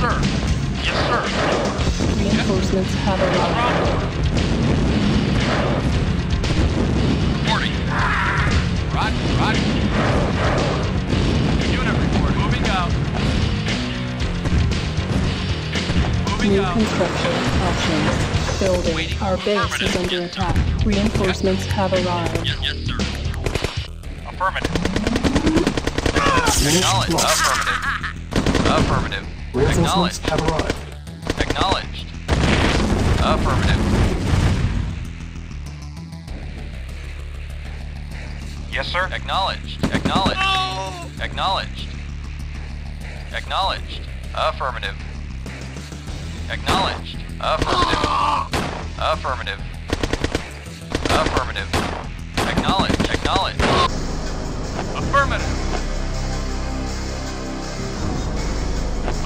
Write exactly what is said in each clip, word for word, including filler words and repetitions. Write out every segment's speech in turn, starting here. sir. Yes, sir. Reinforcements have arrived. Warning. Roger, roger. New unit report. Moving out. Moving New out. Construction options. Building. Waiting. Our base is under attack. Reinforcements yes. have arrived. Yes, yes, sir. Affirmative. Acknowledged. Affirmative. Affirmative. Acknowledged. Have arrived. Acknowledged. Affirmative. Yes, sir. Acknowledged. Acknowledged. Oh. Acknowledged. Acknowledged. Affirmative. Acknowledged. Affirmative. Oh. Affirmative. Affirmative. Acknowledged. Acknowledged. Affirmative.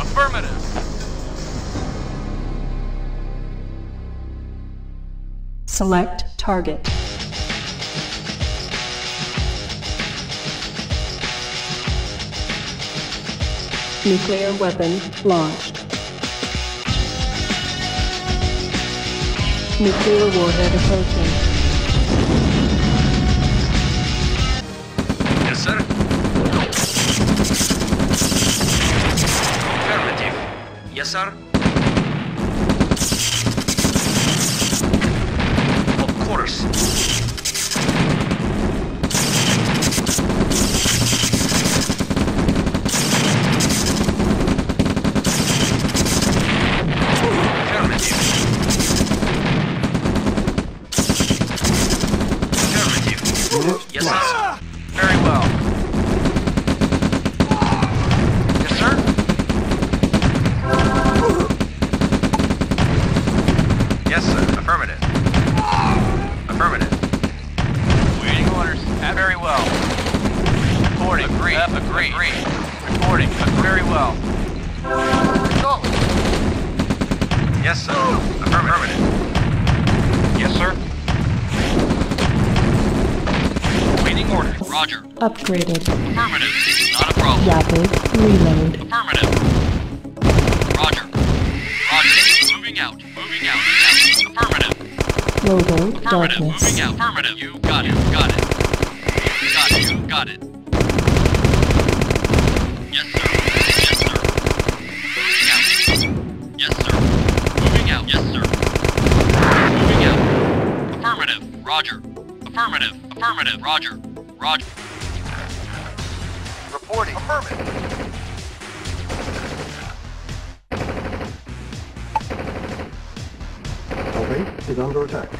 Affirmative. Select target. Nuclear weapon launched. Nuclear warhead approaching. Yes, sir. Yes, sir. Of course. Affirmative. Affirmative. Yes, sir. Very well. Upgraded. Affirmative. Not a problem. Rapid reload. Affirmative. Roger. Roger. Moving out. Moving out. Affirmative. Global darkness. Moving out. Affirmative. You got it. You got it. You got it. You got it. Yes, sir. Yes, sir. Moving out. Yes, sir. Moving out. Yes, sir. Moving out. Affirmative. Roger. Affirmative. Affirmative. Roger. Roger. Reporting. Affirmative. Our base is under attack.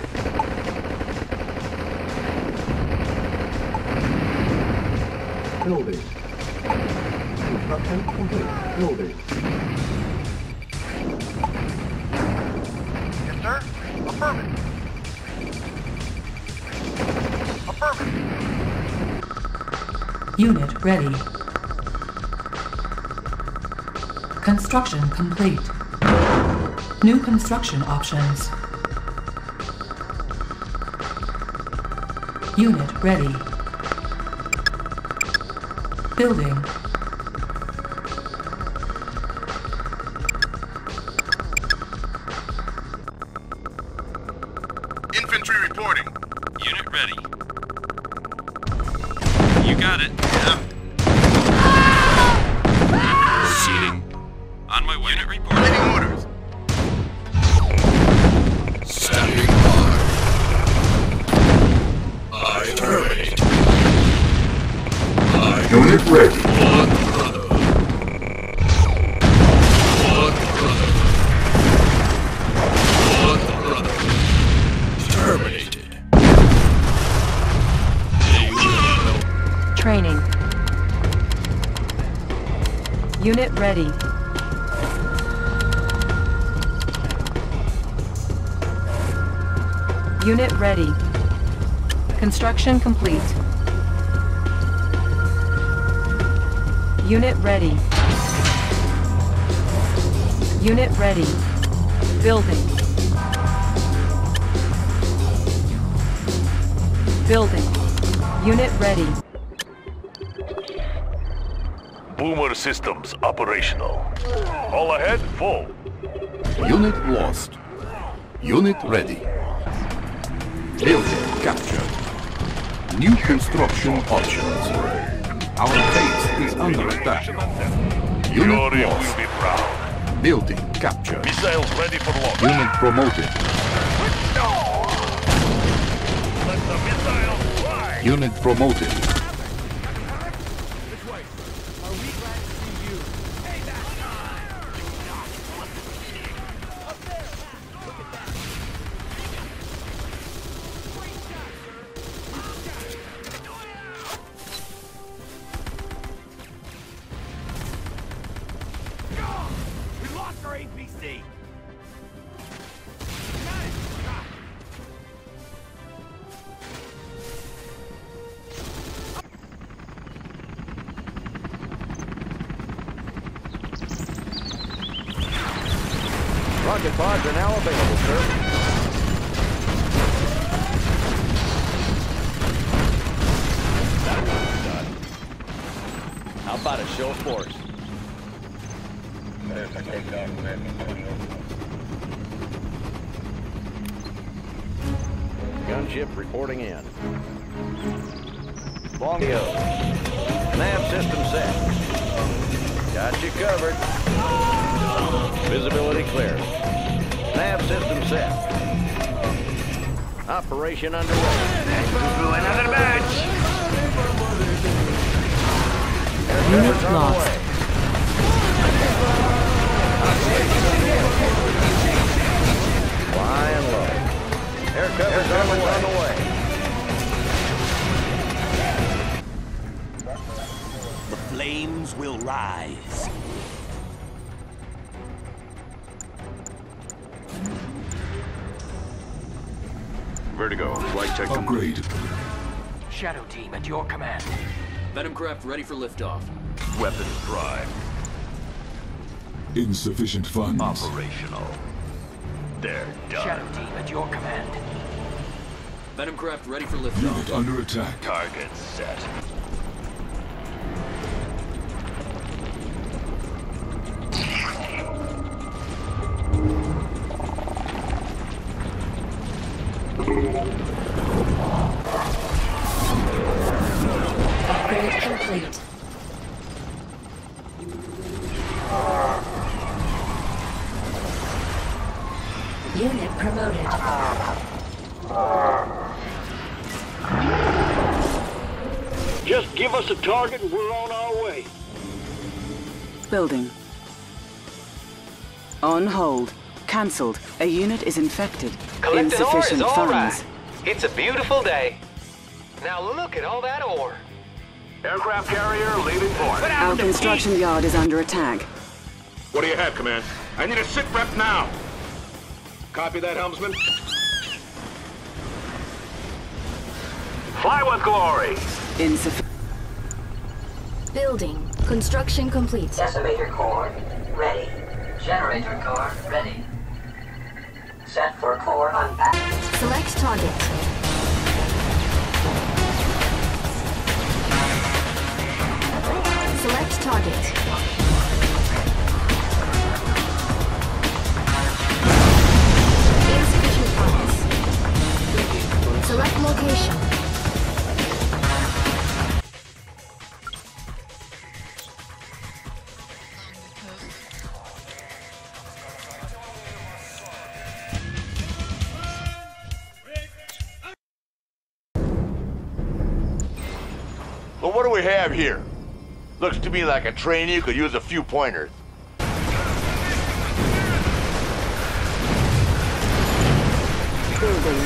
Building. Construction complete. Building. Yes, sir. Affirmative. Affirmative. Unit ready. Construction complete. New construction options. Unit ready. Building. Infantry reporting. Unit ready. You got it. Yeah. Proceeding. On my way. Unit report. Waiting orders. Standing by. I terminate. I unit ready. One brother. One brother. One brother. Terminated. Training. Unit ready. Unit ready. Construction complete. Unit ready. Unit ready. Building. Building. Unit ready. Boomer systems operational. All ahead, full. Unit lost. Unit ready. Building captured. New construction options. Our base is under attack. Unit Yuri lost. Will be proud. Building captured. Missiles ready for launch. Unit promoted. Let the missiles fly. Unit promoted. A P C Rocket pods are now available, sir. That one's done. How about a show of force? There's a takedown with Antonio. Gunship reporting in. Longyo. Nav system set. Got you covered. Visibility clear. Nav system set. Operation underway. Another match. Unit lost. Flying low. Air cover's on the way. The flames will rise. Vertigo, flight check complete. Shadow team at your command. Venomcraft ready for liftoff. Weapons prime. Insufficient funds. Operational. They're done. Shadow team at your command. Venomcraft ready for liftoff. Unit under attack. Target set. Upgrade complete. Unit promoted. Just give us a target and we're on our way. Building. On hold. Cancelled. A unit is infected. Collected insufficient ore is all right. It's a beautiful day. Now look at all that ore. Aircraft carrier leaving port. Our construction yard is under attack. What do you have, Command? I need a sit rep now. Copy that, helmsman. Fly with glory. Insufficient. Building. Construction complete. Decimator core ready. Generator core ready. Set for core unpack. Select target. Select target. Select location. Well, what do we have here? Looks to me like a trainee could use a few pointers. Building.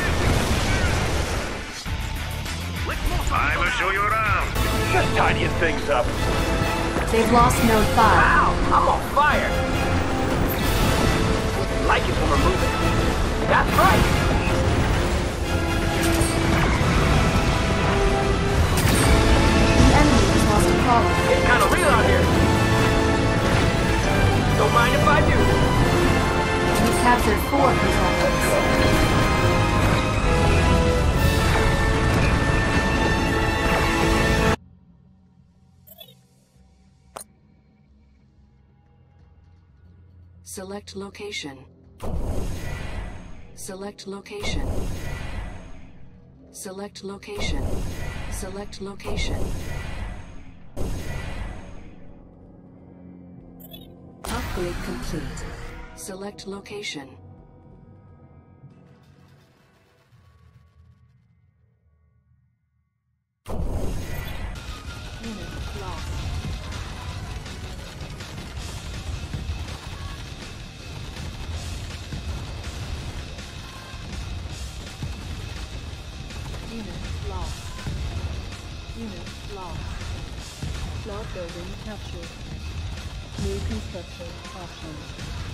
I will show you around. Just tidying things up. They've lost node five. Wow, I'm on fire. Like it when we're moving. That's right. The enemy has lost a problem. It's kind of real out here. Don't mind if I do. We captured four controllers. Select location. Select location. Select location. Select location. Upgrade complete. Select location. Building captured. New construction options.